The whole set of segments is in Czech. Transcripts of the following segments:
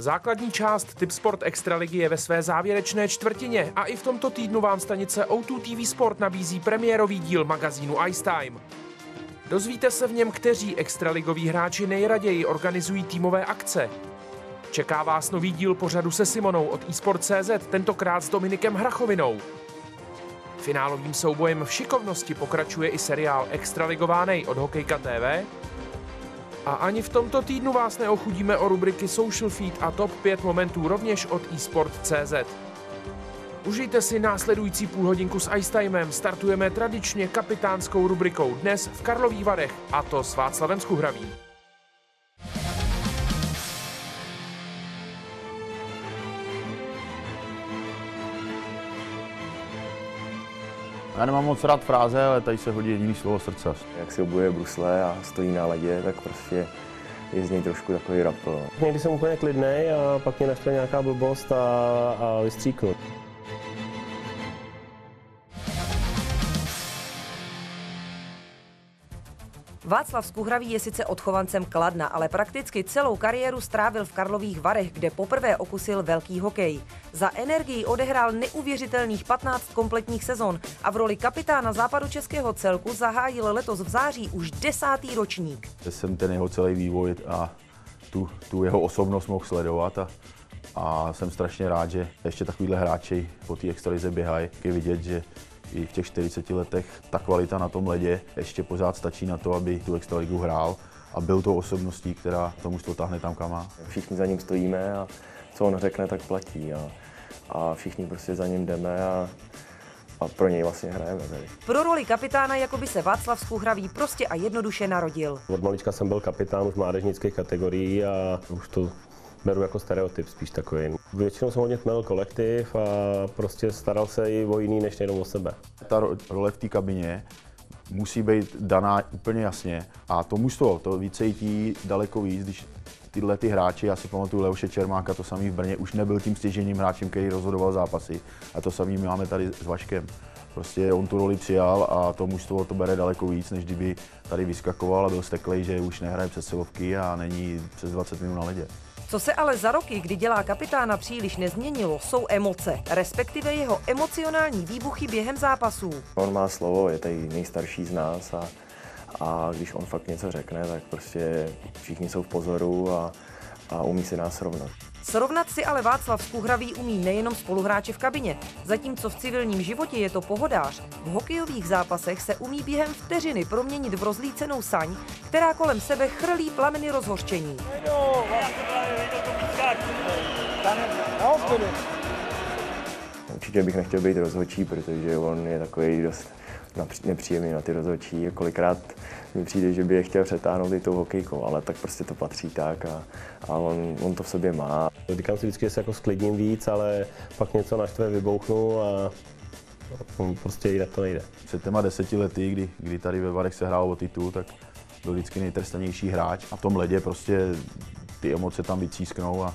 Základní část Tipsport Extraligy je ve své závěrečné čtvrtině a i v tomto týdnu vám stanice O2 TV Sport nabízí premiérový díl magazínu ICE TIME. Dozvíte se v něm, kteří extraligoví hráči nejraději organizují týmové akce. Čeká vás nový díl pořadu se Simonou od eSport.cz, tentokrát s Dominikem Hrachovinou. Finálovým soubojem v šikovnosti pokračuje i seriál Extraligovánej od Hokejka TV. A ani v tomto týdnu vás neochudíme o rubriky Social Feed a Top 5 momentů rovněž od eSport.cz. Užijte si následující půlhodinku s Ice Timem. Startujeme tradičně kapitánskou rubrikou Dnes v Karlových Varech, a to s Václavem Skuhravým. Já nemám moc rád fráze, ale tady se hodí jediný slovo srdce. Jak si obuje brusle a stojí na ledě, tak prostě je z něj trošku takový rap. No. Někdy jsem úplně klidnej a pak mě naštve nějaká blbost a vystříknu. Václav Skuhravý je sice odchovancem Kladna, ale prakticky celou kariéru strávil v Karlových Varech, kde poprvé okusil velký hokej. Za Energii odehrál neuvěřitelných 15 kompletních sezon a v roli kapitána západočeského celku zahájil letos v září už 10. ročník. Jsem ten jeho celý vývoj a tu jeho osobnost mohl sledovat a jsem strašně rád, že ještě takovýhle hráči po té extralize běhají. Je vidět, že i v těch 40 letech ta kvalita na tom ledě ještě pořád stačí na to, aby tu extraligu hrál a byl tou osobností, která tomu to táhne tam, kam má. Všichni za ním stojíme a co on řekne, tak platí a všichni prostě za ním jdeme a pro něj vlastně hrajeme. Pro roli kapitána jakoby se Václav Skuhravý prostě a jednoduše narodil. Od malička jsem byl kapitán už mládežnických kategorií a už to beru jako stereotyp spíš takový. Většinou jsem hodně tmelil kolektiv a prostě staral se i o jiný než jenom o sebe. Ta role v té kabině musí být daná úplně jasně a to mužstvo, to více jítí daleko víc, když tyhle ty hráči, já si pamatuju Leoše Čermáka, to samý v Brně, už nebyl tím stěžením hráčem, který rozhodoval zápasy a to samý máme tady s Vaškem. Prostě on tu roli přijal a to mužstvo to bere daleko víc, než kdyby tady vyskakoval a byl steklej, že už nehraje přes silovky a není přes 20 minut na ledě. Co se ale za roky, kdy dělá kapitána, příliš nezměnilo, jsou emoce, respektive jeho emocionální výbuchy během zápasů. On má slovo, je tady nejstarší z nás a když on fakt něco řekne, tak prostě všichni jsou v pozoru a umí si nás srovnat. Srovnat si ale Václav Skuhravý umí nejenom spoluhráči v kabině. Zatímco v civilním životě je to pohodář, v hokejových zápasech se umí během vteřiny proměnit v rozlícenou saň, která kolem sebe chrlí plameny rozhořčení. Určitě bych nechtěl být rozhodčí, protože on je takový dost nepříjemný na ty rozhodčí. Kolikrát mi přijde, že by je chtěl přetáhnout i tou hokejkou, ale tak prostě to patří tak a on to v sobě má. Říkám si vždycky, že se jako sklidním víc, ale pak něco naštve, vybouchnu a prostě jinak to nejde. Před těma 10 lety, kdy tady ve Varech se hrál o titul, tak byl vždycky nejtrestanější hráč a v tom ledě prostě ty emoce tam vytřísknou a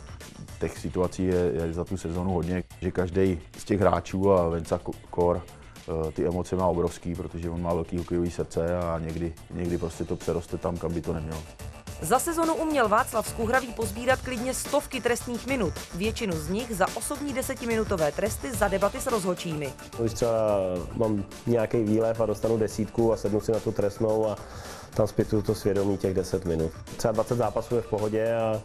těch situací je za tu sezonu hodně, že každý z těch hráčů a Venca Kor ty emoce má obrovský, protože on má velký hokejový srdce a někdy prostě to přeroste tam, kam by to nemělo. Za sezonu uměl Václav Skuhravý pozbírat klidně stovky trestných minut. Většinu z nich za osobní 10minutové tresty za debaty s rozhodčími. Když třeba mám nějaký výlev a dostanu 10 a sednu si na tu trestnou a tam zpětuju to svědomí těch 10 minut. Třeba 20 zápasů je v pohodě a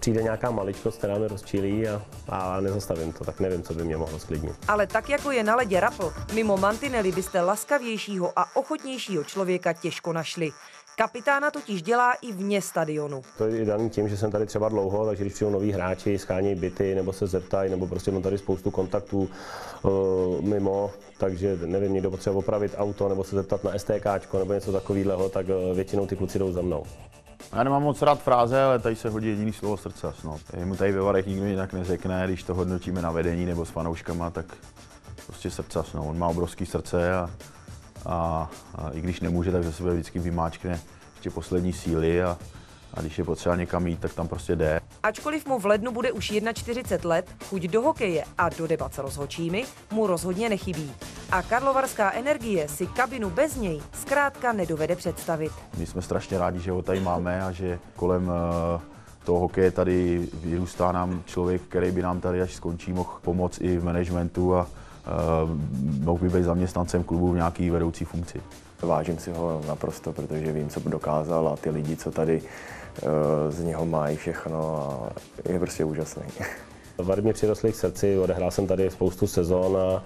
přijde nějaká maličkost, která mě rozčílí a nezastavím to, tak nevím, co by mě mohlo sklidnit. Ale tak, jako je na ledě rapl, mimo mantinely byste laskavějšího a ochotnějšího člověka těžko našli. Kapitána totiž dělá i vně stadionu. To je daný tím, že jsem tady třeba dlouho, takže když přijdou noví hráči, schánějí byty, nebo se zeptají, nebo prostě mám tady spoustu kontaktů mimo, takže nevím, někdo potřebuje opravit auto, nebo se zeptat na STKčko, nebo něco takového, tak většinou ty kluci jdou za mnou. Já nemám moc rád fráze, ale tady se hodí jediný slovo srdce. No. Mu tady ve Varech nikdo jinak neřekne, když to hodnotíme na vedení nebo s fanouškama, tak prostě srdce. No. On má obrovský srdce a i když nemůže, tak ze sebe vždycky vymáčkne ještě poslední síly a když je potřeba někam jít, tak tam prostě jde. Ačkoliv mu v lednu bude už 41 let, chuť do hokeje a do debat s rozhodčími mu rozhodně nechybí. A karlovarská Energie si kabinu bez něj zkrátka nedovede představit. My jsme strašně rádi, že ho tady máme a že kolem toho hokeje tady vyrůstá nám člověk, který by nám tady, až skončí, mohl pomoct i v managementu a mohl by být zaměstnancem klubu v nějaké vedoucí funkci. Vážím si ho naprosto, protože vím, co dokázal, a ty lidi, co tady z něho mají všechno, a je prostě úžasný. Vary mě přirostly k srdci, odehrál jsem tady spoustu sezon a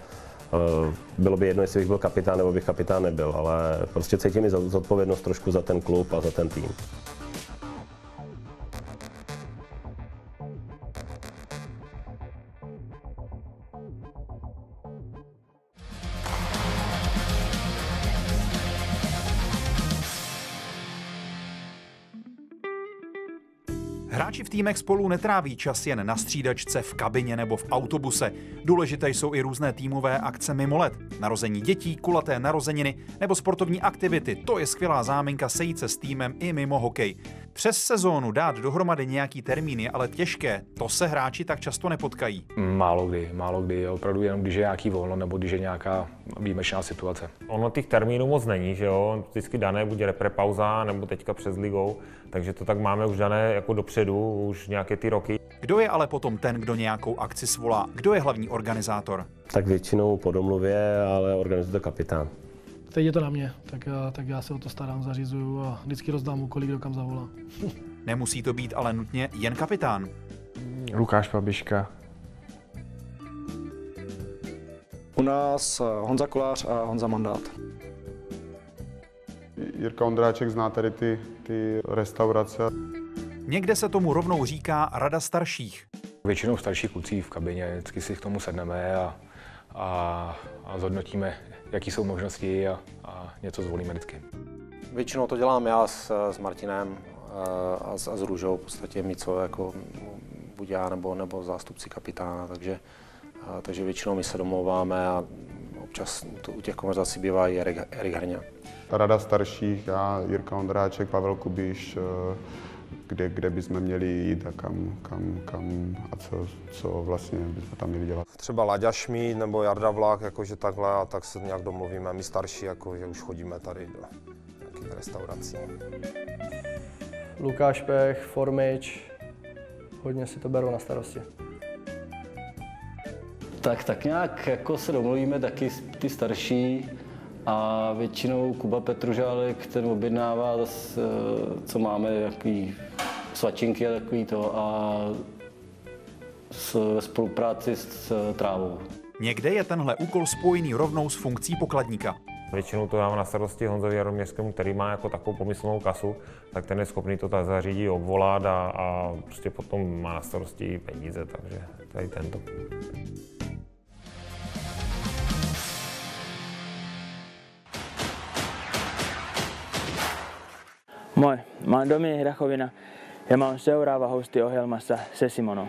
bylo by jedno, jestli bych byl kapitán nebo bych kapitán nebyl, ale prostě cítím i zodpovědnost trošku za ten klub a za ten tým. Hráči v týmech spolu netráví čas jen na střídačce, v kabině nebo v autobuse. Důležité jsou i různé týmové akce mimo let. Narození dětí, kulaté narozeniny nebo sportovní aktivity. To je skvělá záminka sejít se s týmem i mimo hokej. Přes sezónu dát dohromady nějaký termín je ale těžké. To se hráči tak často nepotkají. Málo kdy. Opravdu jenom když je nějaký volno nebo když je nějaká výjimečná situace. Ono těch termínů moc není, že jo? Vždycky dané buď reprepauza nebo teďka přes ligou, takže to tak máme už dané jako dopředu, už nějaké ty roky. Kdo je ale potom ten, kdo nějakou akci svolá? Kdo je hlavní organizátor? Tak většinou po domluvě, ale organizuje to kapitán. Teď je to na mě, tak já se o to starám, zařizuju a vždycky rozdám úkoly, kdo kam zavolá. Nemusí to být ale nutně jen kapitán. Lukáš Pabiška. U nás Honza Kolář a Honza Mandát. Jirka Ondráček zná tady ty restaurace. Někde se tomu rovnou říká rada starších. Většinou starší kluci v kabině, vždycky si k tomu sedneme a zhodnotíme, jaké jsou možnosti, a něco zvolíme vždycky. Většinou to dělám já s Martinem a s Růžou, v podstatě my, co jako buď já nebo zástupci kapitána, takže většinou my se domlouváme a občas to u těch konverzací bývá i Erik Hrně. Ta rada starších, já, Jirka Ondráček, Pavel Kubiš, kde bychom měli jít a kam a co vlastně bychom tam měli dělat. Třeba Laďa Šmíd nebo Jarda Vlach, jakože takhle, a tak se nějak domluvíme. My starší, jakože už chodíme tady do nějakých restaurací. Lukáš Pech, Formič, hodně si to berou na starosti. Tak nějak jako se domluvíme taky ty starší. A většinou Kuba Petružálek, ten objednává, co máme, jaký svačinky a takový to, a ve spolupráci s trávou. Někde je tenhle úkol spojený rovnou s funkcí pokladníka. Většinou to dávám na starosti Honzovi Jaroměřskému, který má jako takovou pomyslnou kasu, tak ten je schopný to tak zařídit, obvolat a prostě potom má na starosti peníze, takže tady tento. Moi, mä oon Dominik Hrachovina ja mä oon seuraava hosti ohjelmassa Se Simono.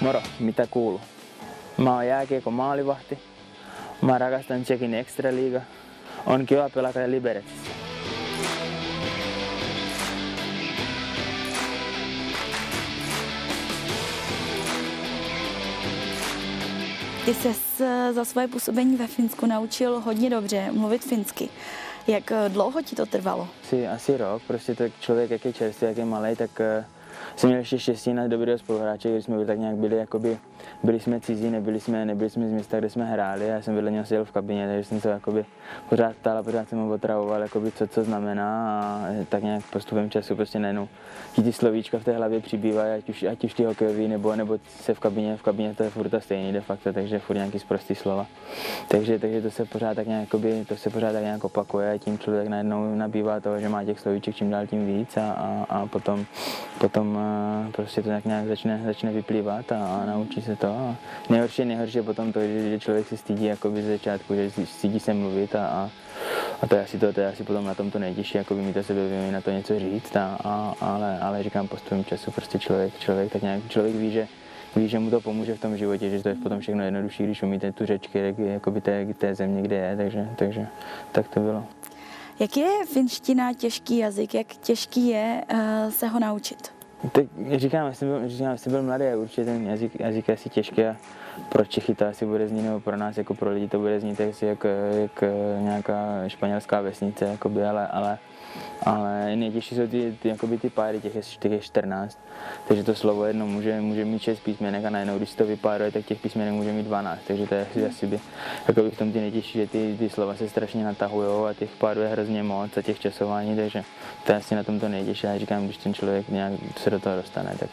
Moro, mitä kuuluu? Mä oon jääkiekon maalivahti. Mä rakastan Tšekin Extraliga. On kiva pelata Liberetsissä. Ty ses za svoje působení ve Finsku naučil hodně dobře mluvit finsky. Jak dlouho ti to trvalo? Asi rok, prostě tak člověk, jak je čerstvý, jak je malej, tak jsem měl ještě štěstí na dobrého spoluhráče, když jsme byli tak nějak byli jsme cizí, nebyli jsme z města, kde jsme hráli. Já jsem vedle něho seděl v kabině, takže jsem se jakoby pořád ptal a pořád jsem ho otravoval, jakoby co znamená, a tak nějak postupem času prostě najednou ty slovíčka v té hlavě přibývají, ať už ty hokejový nebo se v kabině to je furt ta stejný de facto, takže furt nějaký sprostý slova. Takže to se pořád tak nějak opakuje a tím člověk najednou nabývá toho, že má těch slovíček čím dál tím víc a potom prostě to nějak začne vyplývat a naučí se to. A nejhorší je potom to, že člověk se stydí jakoby ze začátku, že stydí se mluvit a to je asi potom na tom to nejtěžší, jakoby mít o sebevědomí na to něco říct, ale říkám postupem času, prostě člověk ví, že mu to pomůže v tom životě, že to je potom všechno jednodušší, když umíte tu řeč jakoby té země, kde je, takže tak to bylo. Jak je finština těžký jazyk, jak těžký je se ho naučit? Tak říkám, jestli byl mladý, určitě ten jazyk je asi těžký a pro Čechy to asi bude znít, nebo pro nás, jako pro lidi to bude znít asi jak nějaká španělská vesnice, jakoby, ale nejtěžší jsou ty páry, těch je 14, takže to slovo jedno může mít 6 písmenek a najednou, když to vypáruje, tak těch písmenek může mít 12, takže to je asi jakoby v tom ty nejtěžší, že ty slova se strašně natahujou a těch párů je hrozně moc a těch časování, takže to je asi na tom to nejtěžší. Já říkám, když ten člověk nějak se do toho dostane, tak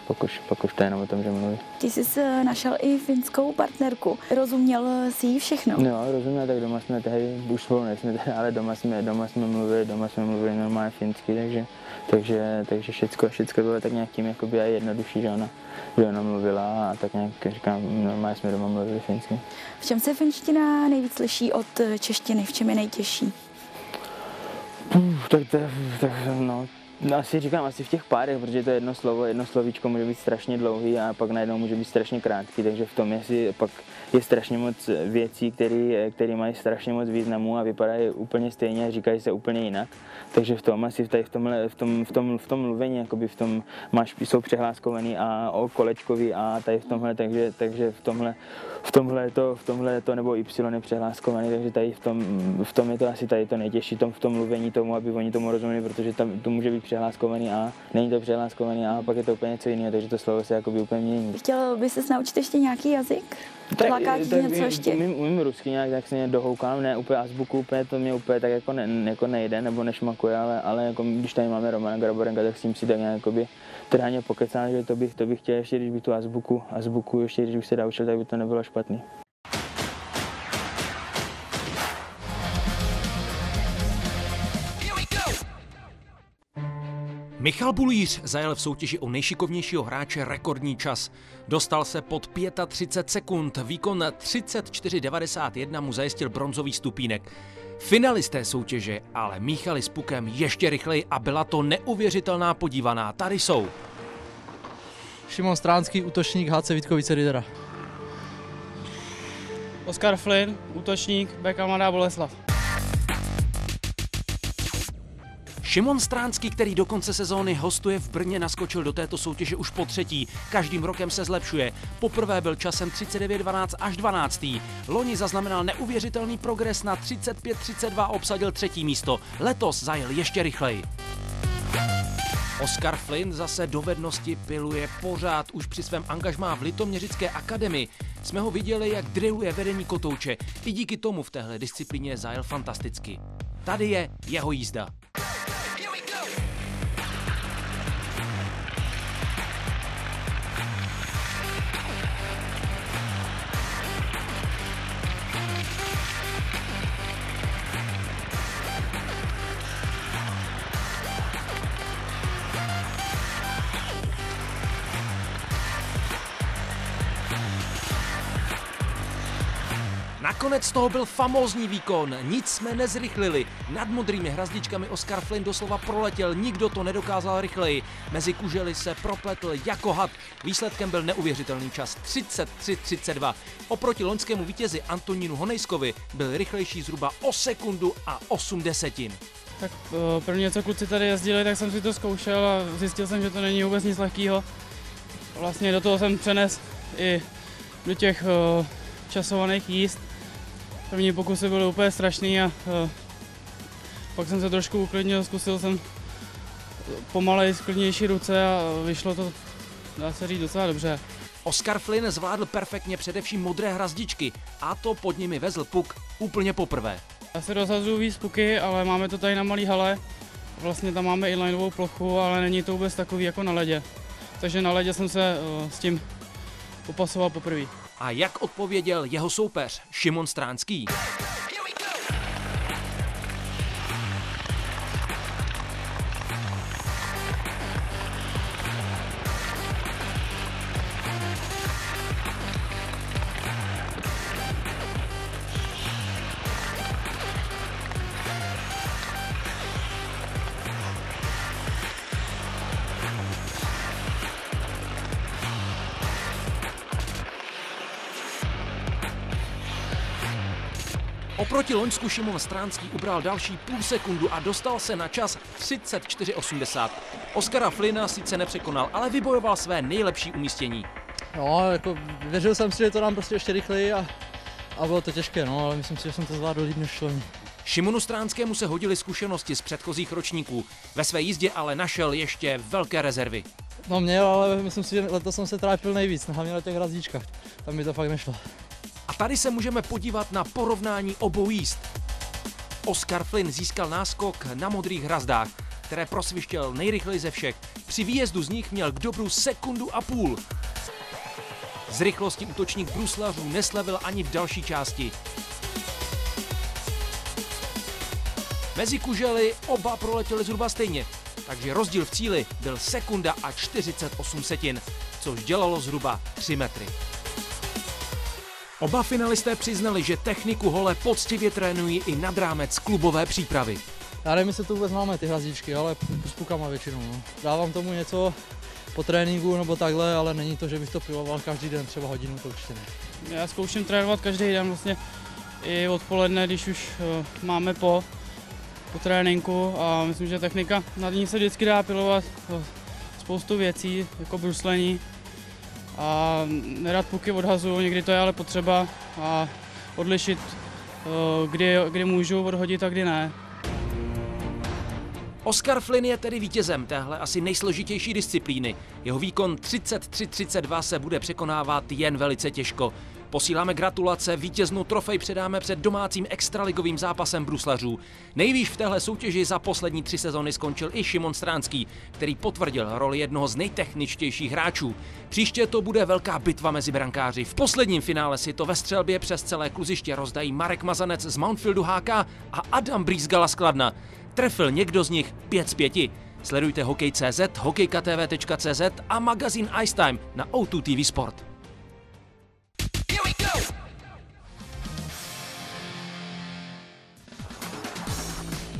pokud to je jenom o tom, že mluví. Ty jsi našel i finskou partnerku, rozuměl jsi jí všechno? Jo, rozuměl, tak doma jsme tehdy, už spolu nejsme tehdy, ale doma jsme mluvili normálně finsky, takže všechno bylo tak nějak tím jakoby jednodušší, že ona mluvila a tak nějak, říkám, normálně jsme doma mluvili finsky. V čem se finština nejvíc liší od češtiny, v čem je nejtěžší? Asi v těch párech, protože to je jedno slovíčko může být strašně dlouhý a pak najednou může být strašně krátký, takže v tom pak je strašně moc věcí, které mají strašně moc významů a vypadají úplně stejně a říkají se úplně jinak. Takže v tom asi v tom mluvení, jakoby jsou přehláskovaný a kolečkový a tady v tomhle, takže v tomhle je to, nebo Y je přehláskovaný, takže tady v tom je to asi tady to nejtěžší, v tom mluvení tomu, aby oni tomu rozuměli, protože tam to může být přehláskovaný a není to přehláskovaný a pak je to úplně něco jiného, takže to slovo se jakoby úplně mění. Chtěl by ses naučit ještě nějaký jazyk? Tak něco ještě? Umím rusky nějak, tak se mě dohoukám, ne úplně azbuku, to mě tak jako, nejde, nebo nešmakuje, ale jako, když tady máme Romana Graborenka, tak s tím si tak nějak jakoby trhaně pokecám, že to bych chtěl ještě, když bych tu azbuku ještě, když bych se naučil, tak by to nebylo špatný. Michal Bulíř zajel v soutěži o nejšikovnějšího hráče rekordní čas. Dostal se pod 35 sekund, výkon 34,91 mu zajistil bronzový stupínek. Finalisté soutěže ale míchali s pukem ještě rychleji a byla to neuvěřitelná podívaná. Tady jsou. Šimon Stránský, útočník H.C. Vítkovice Ridera. Oskar Flynn, útočník BK Boleslav. Šimon Stránský, který do konce sezóny hostuje v Brně, naskočil do této soutěže už po třetí. Každým rokem se zlepšuje. Poprvé byl časem 39,12 až 12. Loni zaznamenal neuvěřitelný progres, na 35,32 obsadil třetí místo. Letos zajel ještě rychleji. Oskar Flynn zase dovednosti piluje pořád. Už při svém angažmá v Litoměřické akademii jsme ho viděli, jak drilluje vedení kotouče. I díky tomu v téhle disciplíně zajel fantasticky. Tady je jeho jízda. Nakonec z toho byl famózní výkon, nic jsme nezrychlili. Nad modrými hrazdičkami Oskar Flynn doslova proletěl, nikdo to nedokázal rychleji. Mezi kužely se propletl jako had. Výsledkem byl neuvěřitelný čas 33,32. Oproti loňskému vítězi Antonínu Honejskovi byl rychlejší zhruba o sekundu a 0,8. Tak první, co kluci tady jezdili, tak jsem si to zkoušel a zjistil jsem, že to není vůbec nic lehkého. Vlastně do toho jsem přenes i do těch časovaných jízd. První pokusy byly úplně strašný a pak jsem se trošku uklidnil, zkusil jsem pomalej, klidnější ruce a vyšlo to, dá se říct, docela dobře. Oskar Flynn zvládl perfektně především modré hrazdičky a to pod nimi vezl puk úplně poprvé. Já si rozhazuju víc puky, ale máme to tady na malý hale, vlastně tam máme i lineovou plochu, ale není to vůbec takový jako na ledě. Takže na ledě jsem se s tím popasoval poprvé. A jak odpověděl jeho soupeř Šimon Stránský? Oproti loňsku Šimon Stránský ubral další půl sekundu a dostal se na čas 34,80. Oskara Flynna sice nepřekonal, ale vybojoval své nejlepší umístění. No, jako věřil jsem si, že to dám prostě ještě rychleji a bylo to těžké, no, ale myslím si, že jsem to zvládl líp než loni. Šimonu Stránskému se hodily zkušenosti z předchozích ročníků. Ve své jízdě ale našel ještě velké rezervy. No měl, ale myslím si, že letos jsem se trápil nejvíc, hlavně na těch hrazdíčkách. Tam mi to fakt nešlo. A tady se můžeme podívat na porovnání obou jízd. Oskar Flynn získal náskok na modrých hrazdách, které prosvištěl nejrychleji ze všech. Při výjezdu z nich měl k dobru sekundu a půl. Z rychlosti útočník bruslařů neslevil ani v další části. Mezi kužely oba proletěli zhruba stejně, takže rozdíl v cíli byl sekunda a 48 setin, což dělalo zhruba 3 metry. Oba finalisté přiznali, že techniku hole poctivě trénují i nad rámec klubové přípravy. Já nevím, jestli to vůbec máme ty hrazdíčky, ale s pukama většinou. No. Dávám tomu něco po tréninku nebo takhle, ale není to, že bych to piloval každý den, třeba hodinu, to určitě ne. Já zkouším trénovat každý den, vlastně i odpoledne, když už máme po tréninku, a myslím, že technika, nad ní se vždycky dá pilovat spoustu věcí, jako bruslení a nerad puky odhazuju, někdy to je ale potřeba a odlišit, kdy můžu odhodit a kdy ne. Oskar Flynn je tedy vítězem téhle asi nejsložitější disciplíny. Jeho výkon 33-32 se bude překonávat jen velice těžko. Posíláme gratulace, vítěznou trofej předáme před domácím extraligovým zápasem bruslařů. Nejvýš v téhle soutěži za poslední 3 sezony skončil i Šimon Stránský, který potvrdil roli jednoho z nejtechničtějších hráčů. Příště to bude velká bitva mezi brankáři. V posledním finále si to ve střelbě přes celé kluziště rozdají Marek Mazanec z Mountfieldu HK a Adam Brízgala z Kladna. Trefil někdo z nich 5 z 5. Sledujte Hokej.cz, hokejkatv.cz a magazín ICE TIME na O2 TV Sport.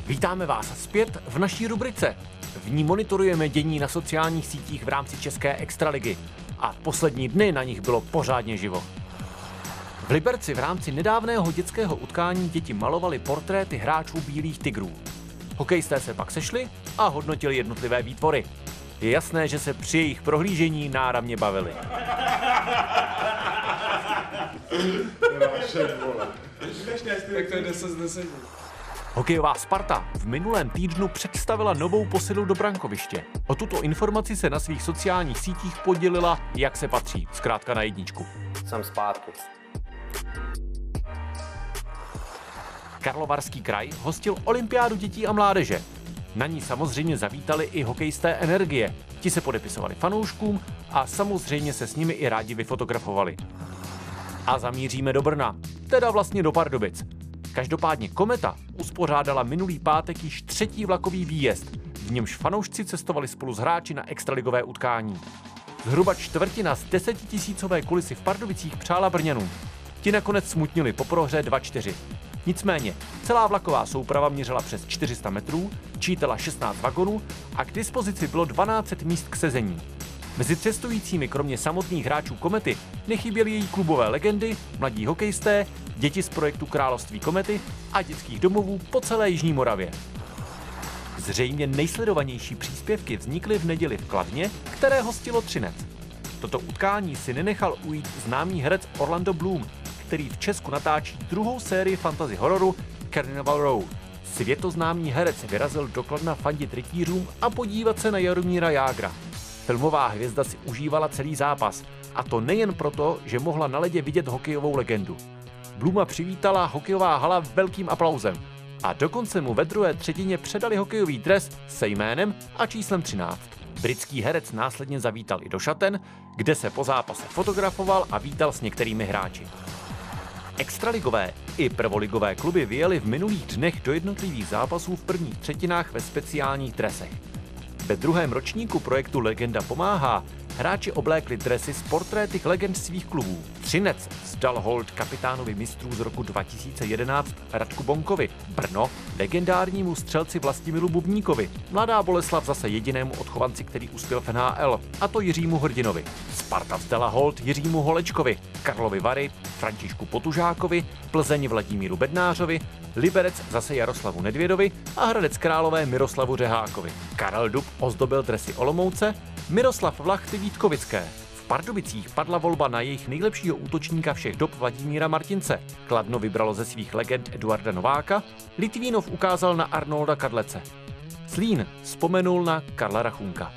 Vítáme vás zpět v naší rubrice. V ní monitorujeme dění na sociálních sítích v rámci České extraligy. A poslední dny na nich bylo pořádně živo. V Liberci v rámci nedávného dětského utkání děti malovaly portréty hráčů Bílých tigrů. Hokejisté se pak sešli a hodnotili jednotlivé výtvory. Je jasné, že se při jejich prohlížení náramně bavili. Hokejová Sparta v minulém týdnu představila novou posilu do brankoviště. O tuto informaci se na svých sociálních sítích podělila, jak se patří, zkrátka na jedničku. Jsem zpátky. Karlovarský kraj hostil olympiádu dětí a mládeže. Na ní samozřejmě zavítali i hokejisté Energie. Ti se podepisovali fanouškům a samozřejmě se s nimi i rádi vyfotografovali. A zamíříme do Brna, teda vlastně do Pardubic. Každopádně Kometa uspořádala minulý pátek již 3. vlakový výjezd, v němž fanoušci cestovali spolu s hráči na extraligové utkání. Zhruba čtvrtina z 10 000 kulisy v Pardubicích přála Brněnům. Ti nakonec smutnili po prohře 2-4. Nicméně, celá vlaková souprava měřila přes 400 metrů, čítala 16 vagonů a k dispozici bylo 1200 míst k sezení. Mezi cestujícími kromě samotných hráčů Komety nechyběly její klubové legendy, mladí hokejisté, děti z projektu Království Komety a dětských domovů po celé Jižní Moravě. Zřejmě nejsledovanější příspěvky vznikly v neděli v Kladně, které hostilo Třinec. Toto utkání si nenechal ujít známý herec Orlando Bloom, který v Česku natáčí 2. sérii fantasy hororu Carnival Row. Světoznámý herec vyrazil do Kladna fandit rytířům a podívat se na Jaromíra Jágra. Filmová hvězda si užívala celý zápas, a to nejen proto, že mohla na ledě vidět hokejovou legendu. Bluma přivítala hokejová hala velkým aplauzem a dokonce mu ve 2. třetině předali hokejový dres se jménem a číslem 13. Britský herec následně zavítal i do šaten, kde se po zápase fotografoval a vítal s některými hráči. Extraligové i prvoligové kluby vyjeli v minulých dnech do jednotlivých zápasů v prvních třetinách ve speciálních dresech. Ve 2. ročníku projektu Legenda pomáhá hráči oblékli dresy s portréty legend svých klubů. Třinec vzdal hold kapitánovi mistrů z roku 2011 Radku Bonkovi, Brno legendárnímu střelci Vlastimilu Bubníkovi, Mladá Boleslav zase jedinému odchovanci, který uspěl v NHL, a to Jiřímu Hrdinovi. Sparta vzdala hold Jiřímu Holečkovi, Karlovy Vary, Františku Potužákovi, Plzeň Vladimíru Bednářovi, Liberec zase Jaroslavu Nedvědovi a Hradec Králové Miroslavu Řehákovi. Karel Dub ozdobil dresy Olomouce, Miroslav Vlach ty Vítkovické. V Pardubicích padla volba na jejich nejlepšího útočníka všech dob Vladimíra Martince. Kladno vybralo ze svých legend Eduarda Nováka, Litvínov ukázal na Arnolda Kadlece. Zlín vzpomenul na Karla Rachunka.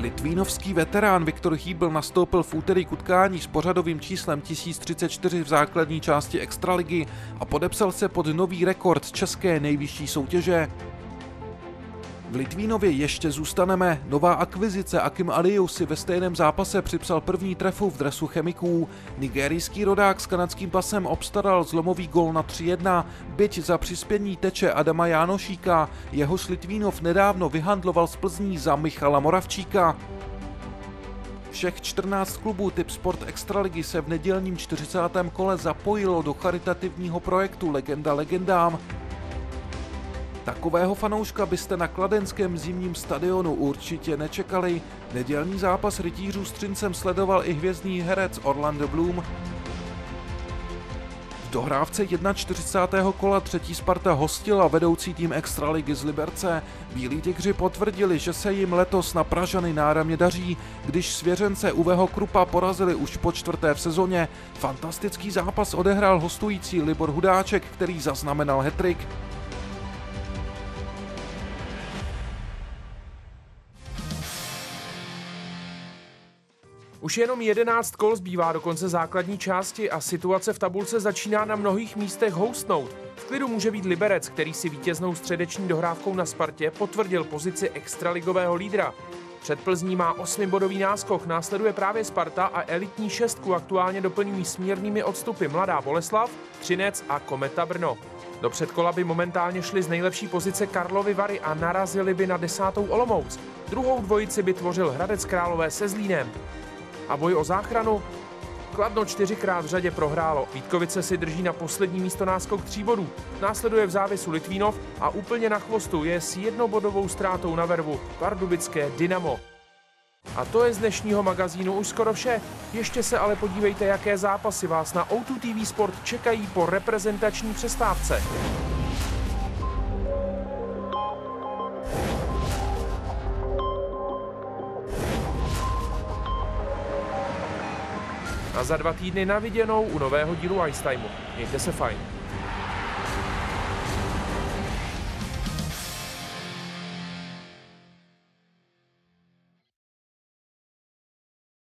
Litvínovský veterán Viktor Chýbl nastoupil v úterý k utkání s pořadovým číslem 1034 v základní části Extraligy a podepsal se pod nový rekord české nejvyšší soutěže. V Litvínově ještě zůstaneme. Nová akvizice Akim Aliou si ve stejném zápase připsal první trefu v dresu Chemiků. Nigerijský rodák s kanadským pasem obstaral zlomový gól na 3-1, byť za přispění teče Adama Jánošíka, jehož Litvínov nedávno vyhandloval z Plzní za Michala Moravčíka. Všech 14 klubů Tipsport Extraligy se v nedělním 40. kole zapojilo do charitativního projektu Legenda legendám. Takového fanouška byste na kladenském zimním stadionu určitě nečekali. Nedělní zápas rytířů s Třincem sledoval i hvězdný herec Orlando Bloom. V dohrávce 41. kola třetí Sparta hostila vedoucí tým Extraligy z Liberce. Bílí tygři potvrdili, že se jim letos na Pražany náramně daří, když svěřence Uweho Krupa porazili už po čtvrté v sezóně. Fantastický zápas odehrál hostující Libor Hudáček, který zaznamenal hattrick. Už jenom 11 kol zbývá do konce základní části a situace v tabulce začíná na mnohých místech housnout. V klidu může být Liberec, který si vítěznou středeční dohrávkou na Spartě potvrdil pozici extraligového lídra. Před Plzní má 8bodový náskok, následuje právě Sparta a elitní šestku aktuálně doplňují smírnými odstupy Mladá Boleslav, Třinec a Kometa Brno. Do předkola by momentálně šli z nejlepší pozice Karlovy Vary a narazili by na 10. Olomouc. Druhou dvojici by tvořil Hradec Králové se Zlínem. A boj o záchranu? Kladno 4krát v řadě prohrálo. Vítkovice si drží na poslední místo náskok 3 bodů. Následuje v závěsu Litvínov a úplně na chvostu je s 1bodovou ztrátou na Vervu pardubické Dynamo. A to je z dnešního magazínu už skoro vše. Ještě se ale podívejte, jaké zápasy vás na O2 TV Sport čekají po reprezentační přestávce. A za 2 týdny na viděnou u nového dílu ICE TIME. Mějte se fajn.